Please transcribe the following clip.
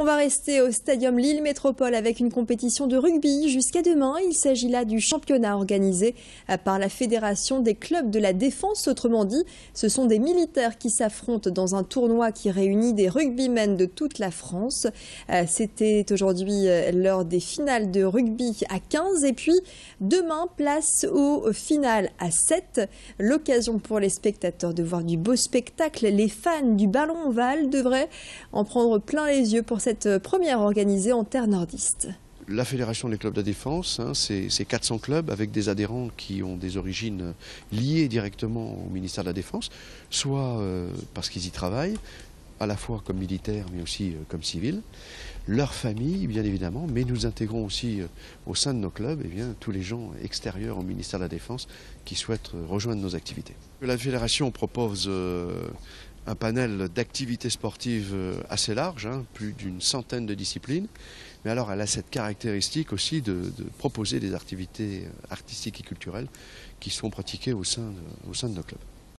On va rester au Stadium Lille Métropole avec une compétition de rugby jusqu'à demain. Il s'agit là du championnat organisé par la Fédération des clubs de la défense. Autrement dit, ce sont des militaires qui s'affrontent dans un tournoi qui réunit des rugbymen de toute la France. C'était aujourd'hui l'heure des finales de rugby à 15. Et puis demain, place aux finales à 7. L'occasion pour les spectateurs de voir du beau spectacle. Les fans du ballon ovale devraient en prendre plein les yeux pour cette première organisée en terre nordiste. La Fédération des clubs de la défense, hein, c'est 400 clubs avec des adhérents qui ont des origines liées directement au ministère de la Défense, soit parce qu'ils y travaillent, à la fois comme militaires mais aussi comme civils, leur famille bien évidemment, mais nous intégrons aussi au sein de nos clubs eh bien, tous les gens extérieurs au ministère de la Défense qui souhaitent rejoindre nos activités. La Fédération propose un panel d'activités sportives assez large, hein, plus d'une centaine de disciplines. Mais alors elle a cette caractéristique aussi de proposer des activités artistiques et culturelles qui sont pratiquées au sein de nos clubs.